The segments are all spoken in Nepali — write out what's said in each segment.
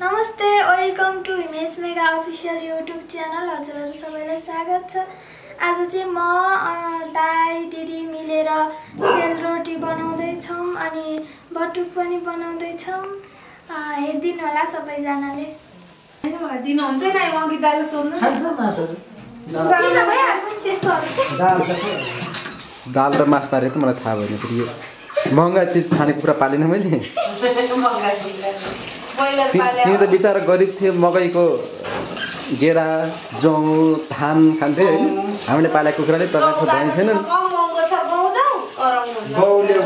नमस्ते welcome to Himesh mega official YouTube channel. हजुरहरु सबैलाई स्वागत छ। आज चाहिँ म दाई दिदी मिलेर सेलरोटी बनाउँदै छौं अनि बटुक पनि बनाउँदै छौं। हेर्दिनु होला सबैजनाले। हैन मलाई दिनु हुन्छ नि अघि दाइले सोध्नु खान्छ मासु जान्न भइहाल्छ नि त्यस्तो दाल र मास पारे त मलाई थाहा भएन। फेरि यो महँगा चीज खाने कुरा पालेन मैले। तिमी तो बिचारा गरीब थे, मकई को गेडा जौ धान खान्थे हैन। हामीले पालेको कुखुराले तपाईको भएन छैन।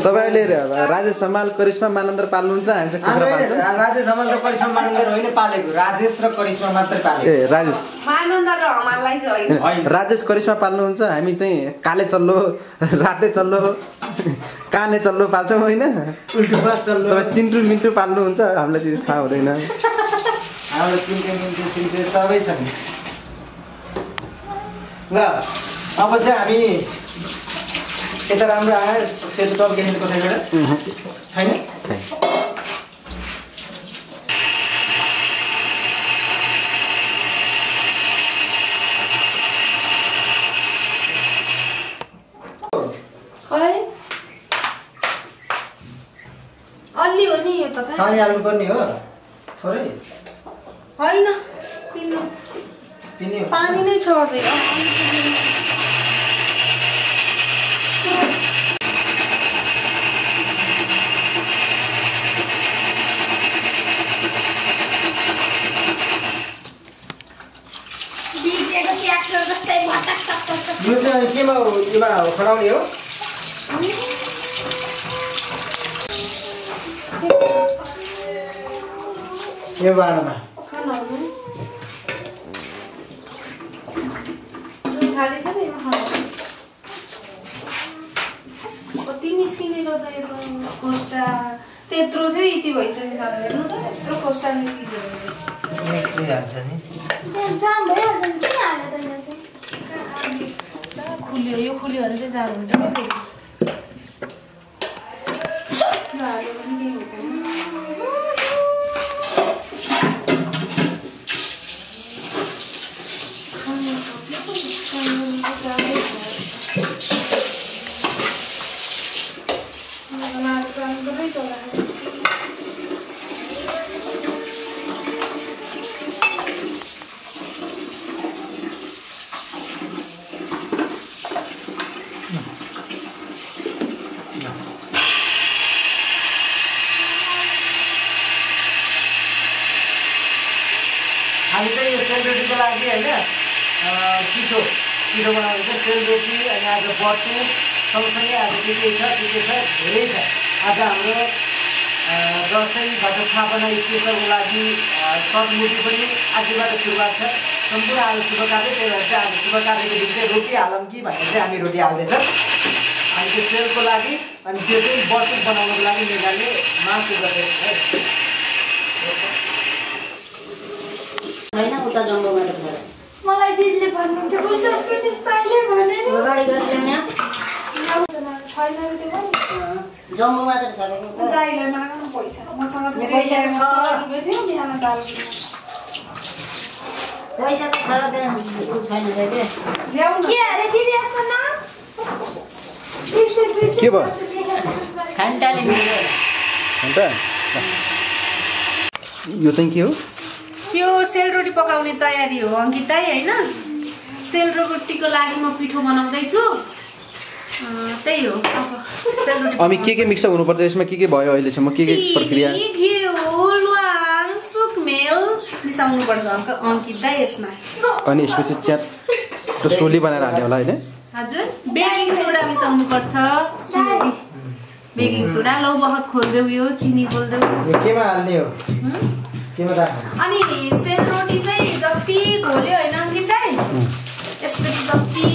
तपाईले राजेश समाल करिश्मा मानन्दर पाल्नुहुन्छ? हामी चाहिँ कुखुरा पाल्छौं। राजेश समाल र करिश्मा मानन्दर होइन पालेको, राजेश र करिश्मा मात्र पालेको। ए राजेश मानन्दर र हमारलाई चाहिँ हैन। राजेश करिश्मा पाल्नुहुन्छ, हामी चाहिँ काले चल्लो, राते चल्लो, काने चल्लो पाल्छौं हैन। उल्टो चल्लो तब चिन्टु मिन्टु पाल्नुहुन्छ, हामीलाई त्यो थाहा हुँदैन। हाम्रो चिन्टु मिन्टु सिन्टु सबै छन् ल। अब चाहिँ हामी यता राम्रो आयो सेतो टप गेनेको कसैबाट छैन। खै अलि हो नि यो त पानी हाल्नु पर्ने हो थोरै हैन पिन्नु पिन्ने पानी नै छोड्छ यो। यो चाहिँ केमा केमा खडाउने हो? यो बारमा खनाउनु थाले छ नि खनाउनु कति निस्किने रहेछ यो त कोस्टा त्यत्रो थियो यति भइसक्यो सर हेर्नु त त्यत्रो कोस्टा निस्कियो के जान्छ नि जाम भइहाल्छ नि किन हाल्दैन चाहिँ खुल्यो यो खुल्यो भने चाहिँ जाम हुन्छ के पिठो बनाउँछ सेलरोटी अनि आज बटुक सँगसँगै आज के छ धेरै छ। आज हाम्रो दसैँ घटस्थापना स्पेसलको लागि सर्टमुटी पनि आजबाट सुरुवात छ। सम्पूर्ण आज शुभ कार्य, त्यही भएर चाहिँ आज शुभ कार्यको दिन चाहिँ रोटी हालौँ कि भनेर चाहिँ हामी रोटी हाल्दैछ। अनि त्यो सेलको लागि अनि त्यो चाहिँ बटुक बनाउनको लागि मेघाले मासु गरेको होइन उता जङ्गलबाट मलाई दिदीले भन्नुहुन्छ उसले सुनिस तैले भने नि अगाडि गर्दैन छैन र त्यो जम्बो मात्र छ नि दाइले माग्नु पैसा मसँग पैसा छ रुपैयाँ बिहान दाल पैसा त छ त्यहाँ छैन रे ल्याउ न के अरे दिदी यसको नाम के भयो घण्टाले मिल्यो घण्टा यो चाहिँ के हो? यो सेलरोटी पकाउने तयारी हो अंकिता हैन। सेलरोटीको लागि म पिठो बनाउँदै छु त्यही हो। अब सेलरोटी हामी के मिक्स हुनु पर्छ यसमा के भयो अहिले सम्म के प्रक्रिया घिउ ल्वाङ सुकमेल मिसाउनु पर्छ अंकिता यसमा। अनि यसपछि च्याट त सोली बनाएर हाल्ने होला हैन। हजुर बेकिङ सोडा मिसाउनु पर्छ। बेकिङ सोडा लौ बहुत खोल्देउ यो चिनी खोल्देउ केमा हाल्ने हो अनि सेलरोटी चाहिँ जति घोल्यो हैन अंकिता यसले जति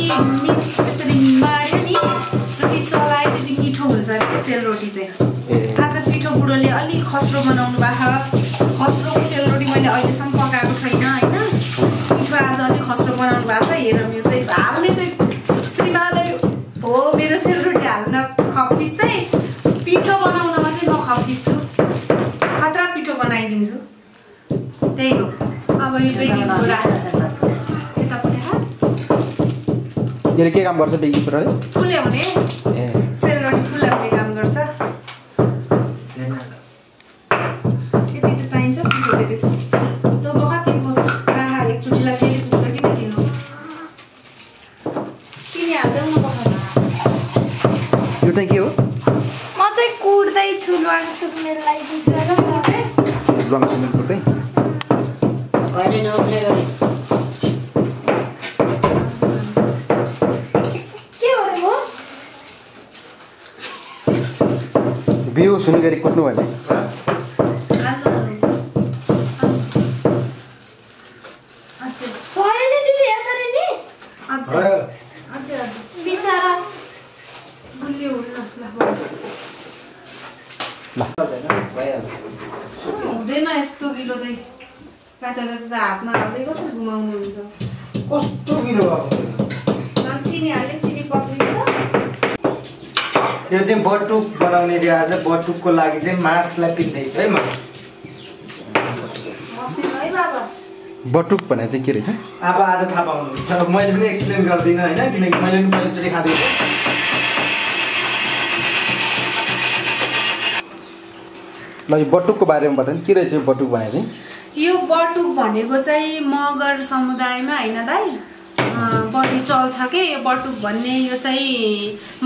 मिक्स यसरी मार्यो नि जति चलायो त्यति मिठो हुन्छ नि सेलरोटी चाहिँ। आज पिठो बुढोले अलि खस्रो बनाउनु भएको छ। खस्रोको सेलरोटी मैले अहिलेसम्म पकाएको छैन हैन। पिठो आज अलि खस्रो बनाउनु भएको छ। हेरौँ यो चाहिँ हाल्ने चाहिँ यसरी मार्यो हो मेरो सेलरोटी हाल्न खप्पिस चाहिँ पिठो बनाउनमा चाहिँ म खप्पिस छु खतरा पिठो बनाइदिन्छु। वही बेकिंग सोडा यता पुरा यसले के काम गर्छ बेकिङ सोडाले फुल्यो भने ए सेलरोटी फुल्ने काम गर्छ यति त चाहिन्छ फुल्यो धेरै छ ल बका तिम्रो राहा एकचोटीला फेरि पुग्छ कि किन्नु किन हाल्दैन बका यो चाहिँ के हो म चाहिँ कुट्दै छु लङ सुमेल लागि दिन्छ र कुट्दै लङ सुमेल कुट्दै अहिले न ओले गरे बिउ सुनि गरी कुट्नु भयो अच्छा भयो नि दिदी यसरी नि अच्छा अच्छा बिचारा बुल्ली हुन्न ल हुँदैन यस्तो गिलो चाहिँ काटा त हातमा हाल्दै कसरी घुमाउनु हुन्छ कस्तो गिलो भयो चिनी हाल्यो चिनी पक्रिन्छ यो चाहिँ बटुक बनाउने रियाज है बटुकको लागि चाहिँ मासलाई पिन्दै छ है म मसिन है बाबा बटुक भने चाहिँ के रहेछ अब आज थाहा पाउनुहुन्छ मैले पनि एक्सप्लेन गर्दिन हैन किनकि मैले पनि पहिलो चोटी खादै थिएँ ल यो बटुकको बारेमा बताउन के रहेछ यो बटुक भने चाहिँ यो बटुक भनेको चाहिँ मगर समुदायमा हैन दाइ बडी चल्छ के यो बटुक भन्ने यो चाहिँ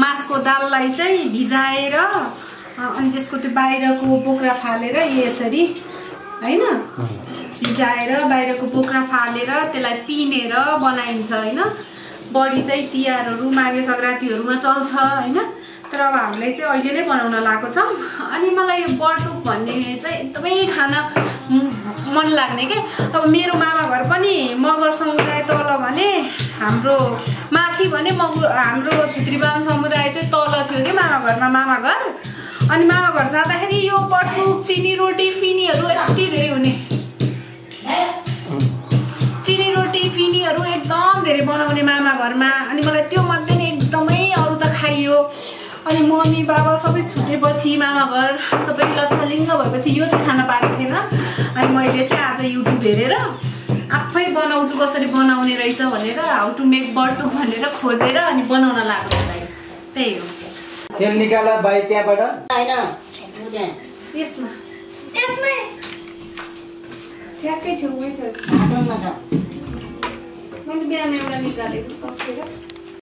मासको दाललाई चाहिँ भिजाएर अनि त्यसको त्यो बाहिरको बोक्रा फालेर यसरी हैन भिजाएर बाहिरको बोक्रा फालेर त्यसलाई पिनेर बनाइन्छ हैन बडी चाहिँ तिहारहरु माघे संक्रान्तिहरुमा चल्छ हैन तर अब हामीले चाहिँ अहिले नै बनाउन लागेको छौ अनि मलाई यो बटुक भन्ने चाहिँ एकदमै खान मन लाग्ने के अब मेरो मामा घर पनि मगर समुदाय तल भने हाम्रो माथि भने मगर हाम्रो क्षेत्री बाहुन समुदाय चाहिँ तल थियो के मामा घरमा मामा घर अनि मामा घर जाँदाखेरि यो बटुक चिनी रोटी फिनीहरु यति धेरै हुने चिनी रोटी फिनीहरु एकदम धेरै बनाउने मामा घरमा अनि मलाई त्यो मध्ये नि एकदमै अरु त खाइयो अनि मम्मी बाबा सबै छुटेपछि मामा घर सबै लथलिङ्ग भएपछि यो चाहिँ खान पाएको थिएन अनि मैले चाहिँ आज युट्युब हेरेर आफै बनाउँछु कसरी बनाउने रहेछ भनेर हाउ टु मेक बटुक भनेर खोजेर अनि बनाउन लाग्यो मलाई त्यही हो तेल निकाल भाइ त्यहाँबाट हैन यसमा यसमै याकै छ उयस आदममा छ मैले बिहान एउटा निकालेको सकेर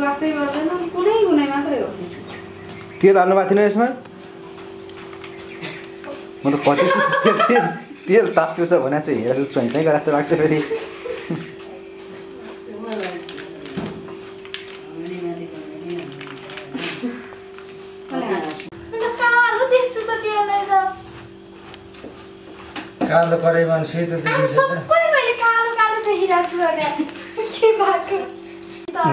वासै गर्दैन कुनै गुनाइ मात्रै हो तेल हाल्नु भएको थिएन यसमा म त पछिस तेल तात्यो छ भने चाहिँ हेरेर चैतै गरे जस्तो लाग्छ फेरि कालो देख्छु त तेलले त कालो परे मान्छे त सबै मैले कालो कालो देखिराछु भने के बात त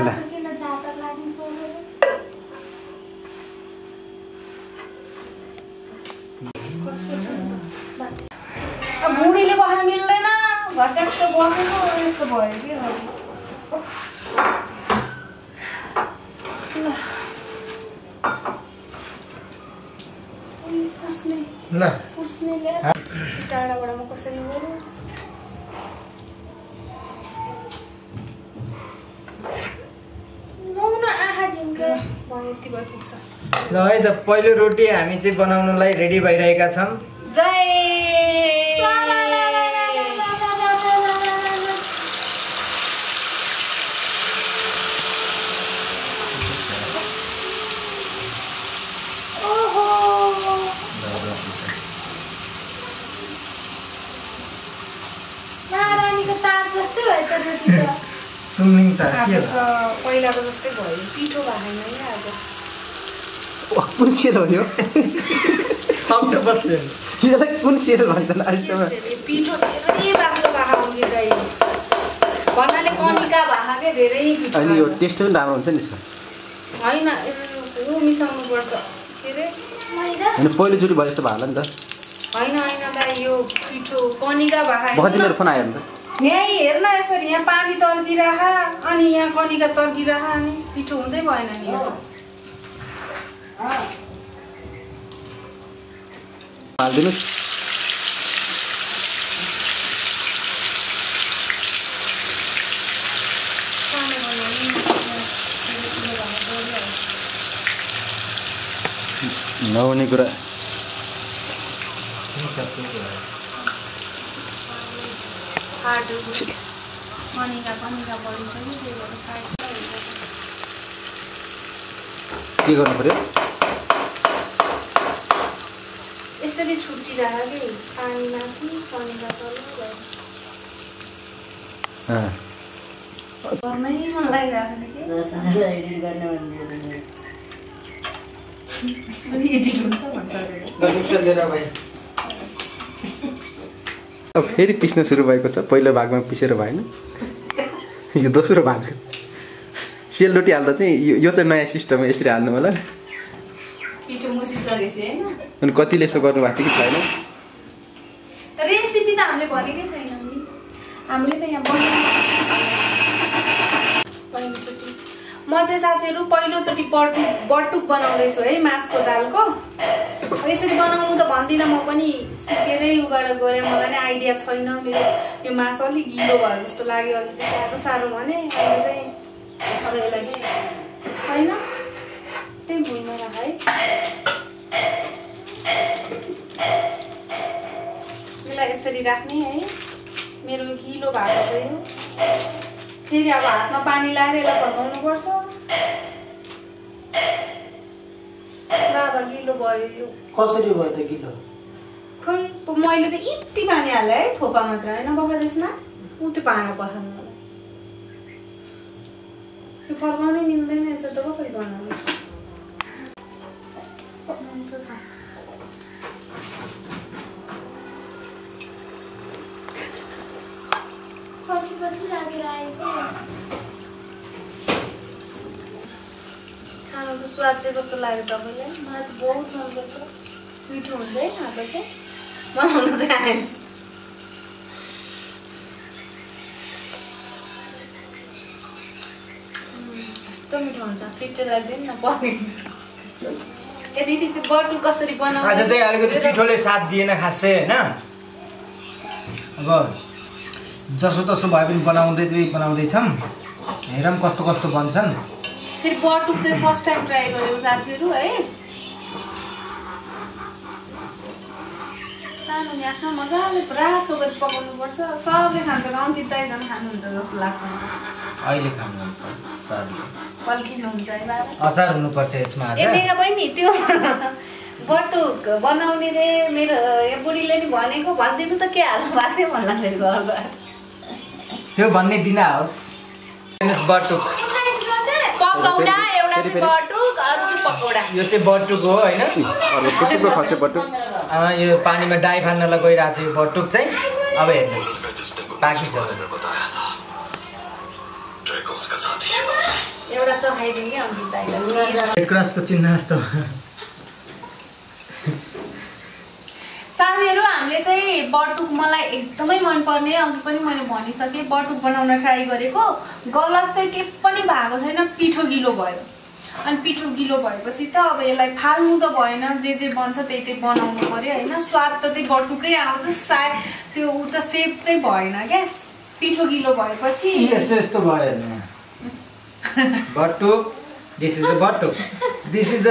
बुढीले बस्न मिल्दैन भट्याक्क बसेको यस्तो भयो कि पुस्नेले टाढाबाट म कसरी गरौँ ल है त पहिलो रोटी हामी चाहिँ बनाउनलाई रेडी भइरहेका छौँ पहिलाको जस्तै भयो पिठो भएन नि आज कुन सेल हो यो आउट बस्यो यसलाई कुन सेल भन्छन् आइसमा पिठो धेरै बाक्लो भाका हो यो चाहिँ भन्नाले कनिका भाकाकै धेरै पिठो अनि यो टेस्ट पनि राम्रो हुन्छ नि यसको हैन यो मिसाउनु पर्छ के रे मैदा अनि पहिलो चोटी भयो जस्तो भाला नि त हैन हैन दाइ यो पिठो कनिका भाका भज मेरो फोन आयो नि त यहाँ हेर्न यसरी यहाँ पानी तर्किरह अनि यहाँ कनिका तर्किरह अनि पिठो हुँदै भएन नि यो हाल्दिनुस् नहुने कुरा के गर्नु पर्यो? यसरी छुटिराखे पानीमा पनि पनिरा तल्लो भयो। गर्नै मन लागिरहेछ नि के? यसलाई एडिट गर्ने भन्ने अनि एडिट हुन्छ भन्छ अरे। मिक्सर लिएर भाइ। अब फेरि पिस्न सुरु भएको छ। पहिलो भागमा पिसेर भएन। यो दोस्रो भाग। सेलरोटी हाल्दा चाहिँ यो चाहिँ नयाँ सिस्टममा यसरी हाल्नु होला। पिठो मुसिसकेछ हैन? अनि कतिले यस्तो गर्नु भएको छ कि छैन? रेसिपी त हामीले भनेकै छैन नि। हामीले त यहाँ बनाएको म चाहिँ साथीहरु पहिलोचोटी बटुक बनाउँदै छु है मासको दालको। यसरी बनाउनु त भन्दिन म पनि सिकेरै उबाट गरे मलाई नै आइडिया छैन। मेरो यो मास अलि गिलो भयो जस्तो लाग्यो अनि चाहिँ सारो सारो भने अहिले चाहिँ अब यसलाई के छैन त्यही भुइँमा राख है। यसलाई यसरी राख्ने है। मेरो गिलो भएको छ यो। फेरि अब हातमा पानी लाएर यसलाई भगाउनु पर्छ। बाबा गिलो भयो यो। कसरी भयो त गिलो? खै मैले त यति पानी हाले है थोपा मात्र हैन बगादेसमा उते पानी बगाउनु होला। यो फर्काउनै मिल्दैन यसो त कसरी बनाउने? पछि पछि लागेर आएको खाना त स्वाद चाहिँ कस्तो लाग्यो तपाईलाई? मलाई त बहुत मन पर्छ। मिठो हुन्छ है खाँदा चाहिँ बनाउन चाहिँ आएन। यस्तो मिठो हुन्छ पिठो लाग्दैन न पक्ने यदि त्यो बटुक कसरी बनाउने आज चाहिँ अलिकति पिठोले साथ दिएन खासै हैन। अब जसोतसो भए पनि बनाउँदैछौँ हेरौँ कस्तो कस्तो बन्छन्। फेरि बटुक चाहिँ फर्स्ट टाइम ट्राई गरेको साथीहरु है। सानो ग्यासमा मजाले रातो गरी पकाउनु पर्छ। सबले खान्छ अन्कित दाइ झन् खानुहुन्छ जस्तो लाग्छ अहिले खानुहुन्छ सबले पल्किनुहुन्छ है बाबा। अचार हुनुपर्छ यसमा आज। ए मेगा बहिनी त्यो बटुक बनाउने रे मेरो यो बुढीले नि भनेको भन्दिनु त के हाल्नु भएको थियो भन्ला फेरि गर्दा त्यो भन्ने दिन आओस्। फेमस बटुक पकौडा एउटा चाहिँ बटुक अरु चाहिँ पकौडा। यो चाहिँ बटुक हो हैन? अरु बटुकको खसे बटुक। यो पानीमा डाइ फाल्नलाई गइरा छ यो बटुक चाहिँ। अब हेर्नुस् बाकी छ। एउटा चखाइदिनु के अङ्कित दाइलाई। रेड क्रसको चिन्ह जस्तो। साथीहरु हामीले चाहिँ बटुक मलाई एकदमै मन पर्ने अघि पनि मैले भनिसके बटुक बनाउन ट्राई गरेको। गलत चाहिँ के पनि भएको छैन। पिठो गिलो भयो अनि पिठो गिलो भएपछि त अब यसलाई फाल्नु त भएन। जे जे बन्छ त्यही त्यही बनाउनु पर्यो हैन। स्वाद त त्यही बटुकै आउँछ सायद त्यो उ त सेप चाहिँ भएन के। पिठो गिलो भएपछि यस्तो यस्तो भयो नि बटुक। This is a Batuk. This is a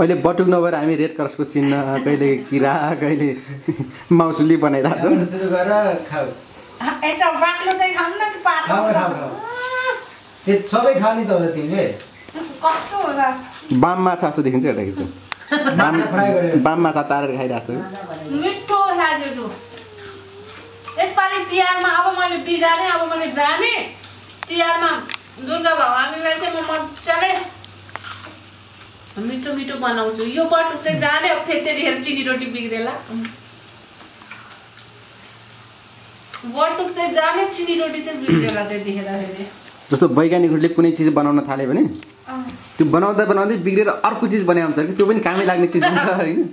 अहिले बटुक नभएर हामी रेड क्रसको चिन्ह कहिले किरा कहिले माउसुली बनाइराछ। सुरु गर खाऊ। एटा बाक्लो चाहिँ खाउँ न त्यो पातो। त्यो सबै खानी त हो तिमीले। कस्तो होला? बाम माछा जस्तो देखिन्छ एउटा कि त्यो। माछा फ्राई गरे। बाम माछा तारेर खाइराछ। मिठो लाग्यो त्यो। यसपालि तिहारमा अब मैले बिगारे अब मैले जाने तिहारमा दुर्गा भवानीलाई चाहिँ म मजाले मिठो मिठो बनाउँछु। यो बटुक चाहिँ जाने अब फेरि त्यतिखेर चिनी रोटी बिग्रेला। बटुक चाहिँ जाने चिनी रोटी चाहिँ बिग्रेला त्यतिखेर फेरि। जस्तो वैज्ञानिकहरूले कुनै चिज बनाउन थाले भने त्यो बनाउँदा बनाउँदै बिग्रेर अर्को चिज बनाउँछ कि त्यो पनि कामै लाग्ने चिज हुन्छ हैन।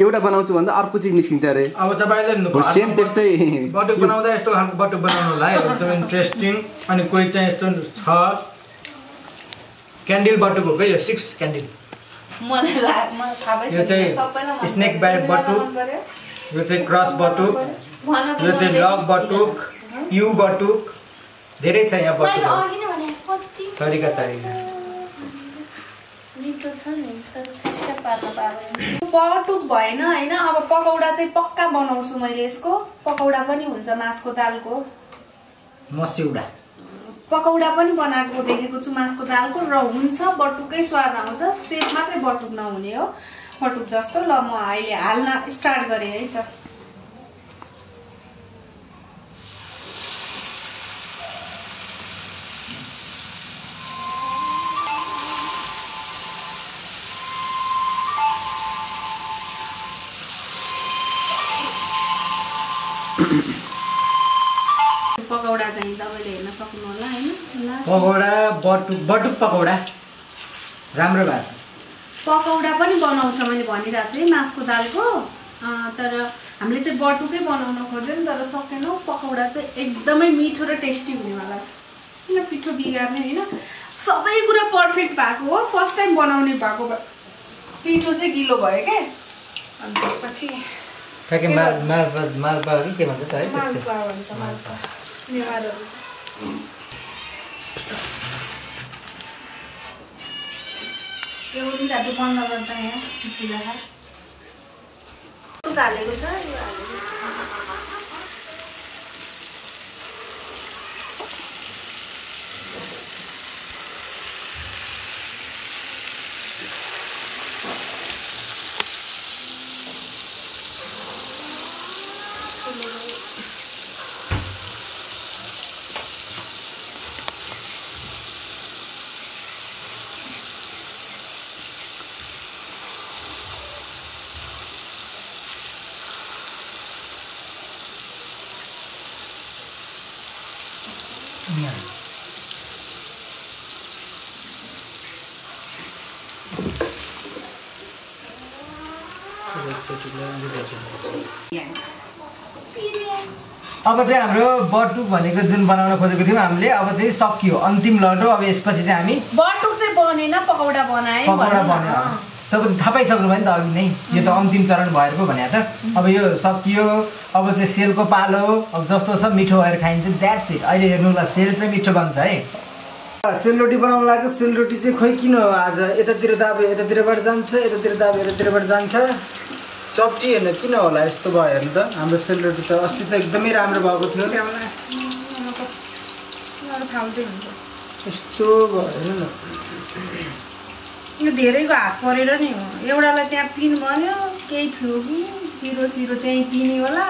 एउटा बनाउँछु भन्दा अर्को चिज निस्किन्छ अरे। अब तपाईले सेम त्यस्तै बटुक बनाउँदा यस्तो खालको बटुक बनाउनु होला है। एकदम इन्ट्रेस्टिङ। अनि कोही चाहिँ यस्तो छ क्यान्डल बटुक हो के यो 6 क्यान्डल मलाई लाग्छ यो चाहिँ स्नेक बाइट बटुक। यो चाहिँ क्रस बटुक। यो चाहिँ लग बटुक यु बटुक धेरै छ यहाँ बटुक तरिका तरिका। मिठो छ नि तर के पार्न पाबे पटुक भएन हैन। अब पकौडा चाहिँ पक्का बनाउँछु मैले। यसको पकौडा पनि हुन्छ मासको दालको मस्यौडा पकौडा पनि बनाएको देखेको छु मासको दालको र हुन्छ बटुकै स्वाद आउँछ। सेप मात्रै बटुक नहुने हो बटुक जस्तो। ल म अहिले हाल्न स्टार्ट गरे है त। पकौडा चाहिँ तपाईले हेर्न सक्नु होला हैन। पकौडा बटुक बटुक पकौडा राम्रो भाषा पकौडा पनि बनाउँछ मैले भनिराछु है मासको दालको। तर हामीले चाहिँ बटुकै बनाउन खोज्यौं तर सकेनौ। पकौडा चाहिँ एकदमै मिठो र टेस्टी हुनेवाला छ किन पिठो बिगार्ने हैन। सबै कुरा पर्फेक्ट भएको हो। फर्स्ट टाइम बनाउने भएको पिठो चाहिँ गिलो भयो के। अनि त्यसपछि काके मालपा हो कि के भन्छ त है मालपा भन्छ मालपा नेवारो। यो उनी दादु बन्द गर्दा यहाँ चिला खा त हालेको छ। यो हालेको छ अब चाहिँ हाम्रो बटुक भनेको जुन बनाउन खोजेको थियौँ हामीले अब चाहिँ सकियो अन्तिम लड्रो। अब यसपछि चाहिँ हामी बटुक चाहिँ बनेन पकौडा बनाए पकौडा बनाए तपाईँ थाहा पाइसक्नु भयो नि त अघि नै। यो त अन्तिम चरण भएर पो भने त अब यो सकियो। अब चाहिँ सेलको पालो। अब जस्तो छ मिठो भएर खाइन्छ द्याट्स इट। अहिले हेर्नुलाई सेल चाहिँ मिठो बन्छ है। सेलरोटी बनाउन लाग्यो। सेलरोटी चाहिँ खोइ किन हो आज यतातिर दाब यतातिरबाट जान्छ यतातिर दाब यतातिरबाट जान्छ चप्टी हेर्नु किन होला यस्तो भयो। हेर्नु त हाम्रो सेलरोटी त अस्ति त एकदमै राम्रो भएको थियो यस्तो भयो न। यो धेरैको हात परेर नि हो। एउटालाई त्यहाँ पिन भन्यो केही थियो कि पिरोसिरो त्यहीँ पिने होला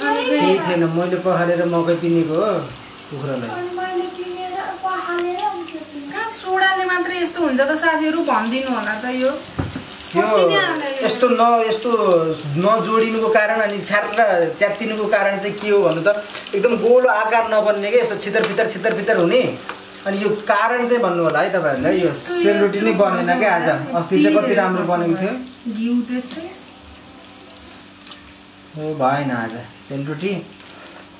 केही थिएन। मैले पखालेर मकै पिनेको हो कुखुरालाई। कहाँ सोडाले मात्रै यस्तो हुन्छ त साथीहरू भनिदिनु होला त। यो यस्तो नजोडिनुको कारण अनि छार्न च्यातिनुको कारण चाहिँ के हो भन्नु त एकदम गोलो आकार नबन्ने के यस्तो छितरफितर हुने। अनि यो कारण चाहिँ भन्नु होला है तपाईँहरूलाई। यो सेलरोटी नै बनेन क्या आज। अस्ति चाहिँ कति राम्रो बनेको थियो। घिउ त्यस्तै ए भएन आज सेलरोटी।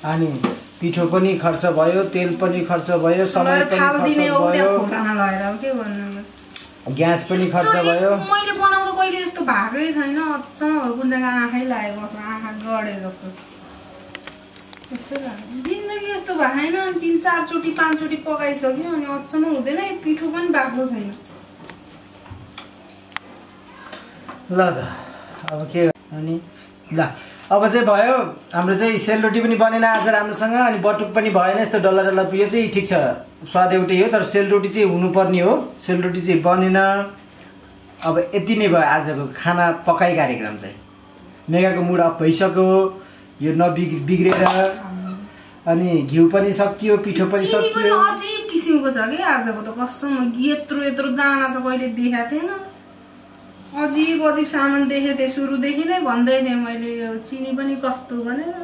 अनि पिठो पनि खर्च भयो तेल पनि खर्च भयो समय पनि खर्च भयो ग्यास पनि खर्च भयो। मैले बनाउँदा कहिले यस्तो भागै छैन। अचम्म कुन जग्गा आँखै लागेको छ आँखा गडे जस्तो जिन्दगी यस्तो भएन। अनि 3-4 चोटि 5 चोटि पकाइसक्यो अनि अचम्म हुँदैन। पिठो पनि बाक्लो छैन। ल त अब के अनि ल अब चाहिँ भयो हाम्रो चाहिँ सेलरोटी पनि बनेन आज राम्रोसँग अनि बटुक पनि भएन यस्तो डल्ला डल्ला पियो चाहिँ ठिक छ। स्वाद एउटै हो तर सेलरोटी चाहिँ हुनुपर्ने हो। सेलरोटी चाहिँ बनेन। अब यति नै भयो आजको खाना पकाइ कार्यक्रम चाहिँ। मेगाको मुड अफ भइसक्यो। यो बिग्रेर अनि घिउ पनि सकियो पिठो पनि सकियो। अजीब किसिमको छ कि आजको त कस्तो यत्रो यत्रो दाना छ कहिले देखाएको थिएन। अजीब अजीब सामान देखेको थिएँ सुरुदेखि नै भन्दै थिएँ मैले। यो चिनी पनि कस्तो भनेर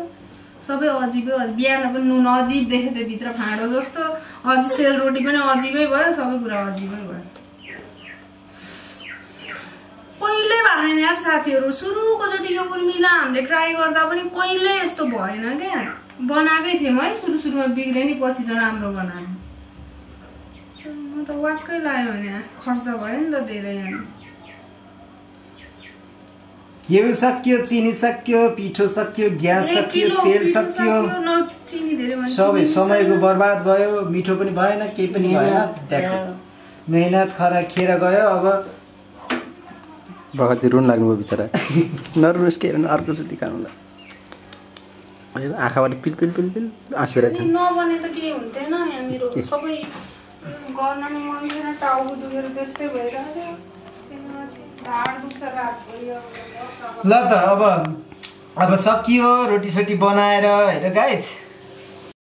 सबै अजिबै अजिब। बिहान पनि नुन अजिब देखेको थियो भित्र फाँडो जस्तो। अझै सेलरोटी पनि अजिबै भयो। सबै कुरा अजिबै भयो। कहिले भएन यार साथीहरू। सुरुकोचोटि यो उर्मिला हामीले ट्राई गर्दा पनि कहिले यस्तो भएन क्या। बनाएकै थियौँ है सुरुमा बिग्रेँ नि पछि त राम्रो बनाएँ। म त वाक्कै लाग्यो भने खर्च भयो नि त धेरै। घिउ सकियो चिनी सकियो पिठो सकियो ग्यास सकियो तेल सकियो सबै समयको बर्बाद भयो। मिठो पनि भएन केही पनि भएन। मेहनत खरा खेर गयो। अब भगत रुन लाग्नुभयो बिचरा। नरुसके अर्कोचोटि खानुला आँखाबाट पिल पिल पिल पिल आँसेर छ। नबने त के हुन्थेन। यहाँ मेरो सबै गर्न मन छैन। टाउको दुखेर त्यस्तै भइरहेछ। ढाड दुख्छ रात भयो। ल त अब सकियो रोटी सोटी बनाएर। हेर गाइस